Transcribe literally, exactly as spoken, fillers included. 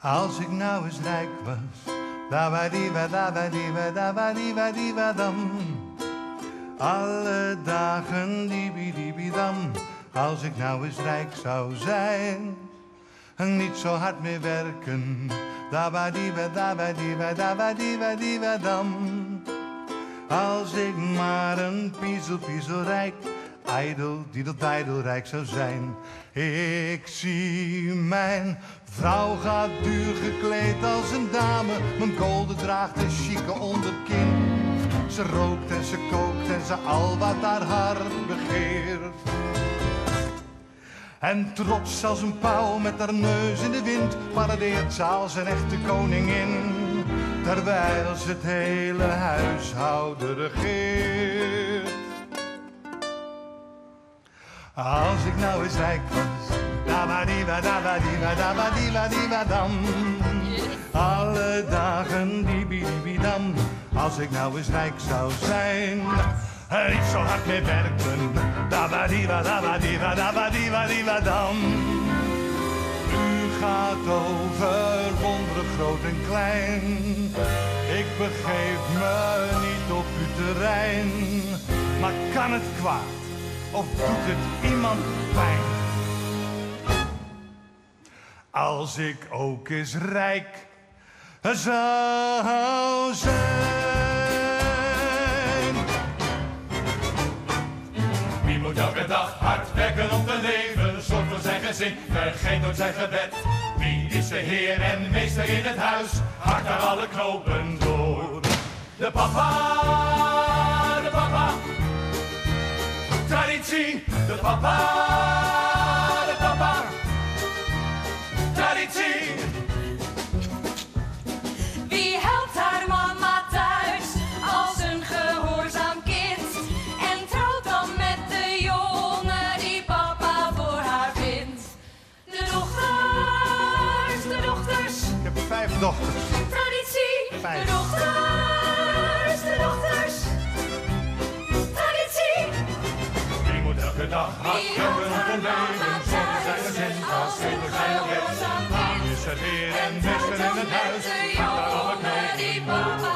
Als ik nou eens rijk was, da wa di wa da wa di wa da wa di wa di wa dam. Alle dagen di bi di bi dam. Als ik nou eens rijk zou zijn, niet zo hard meer werken. Da wa di wa da wa di wa da wa di wa di wa dam. Als ik maar een piezel piezel rijk, ijdel, diedel, tijdel rijk zou zijn. Ik zie mijn vrouw gaat duur gekleed als een dame. Mijn kolder draagt een chique onderkin. Ze rookt en ze kookt en ze al wat haar hart begeert. En trots als een pauw met haar neus in de wind paradeert ze als een echte koningin. Terwijl ze het hele huishouden regeert. Als ik nou eens rijk was, da wa di wa da wa di wa da wa di wa di wa dam. Alle dagen di bi di bi dam. Als ik nou eens rijk zou zijn, niet zo hard meer werken. Da wa di wa da wa di wa da wa di wa di wa dam. U gaat over wonderen groot en klein. Ik begeef me niet op uw terrein, maar kan het kwaad? Of doet het iemand pijn? Als ik ook eens rijk zou zijn. Wie moet elke dag hard werken om te leven? Zorgt voor zijn gezin, vergeet nooit zijn gebed. Wie is de heer en meester in het huis? Hakt daar alle knopen door. De papa. De papa, de papa, traditie. Wie helpt haar mama thuis als een gehoorzaam kind? En trouwt dan met de jongen die papa voor haar vindt. De dochters, de dochters. Ik heb vijf dochters. Traditie, vijf. De dochters, de dochters. Elke dag hard werken om te leven, zonder zijn gezin, als geen begrijp. Waar is het weer en meester in het huis? Gaat daar alle knopen door.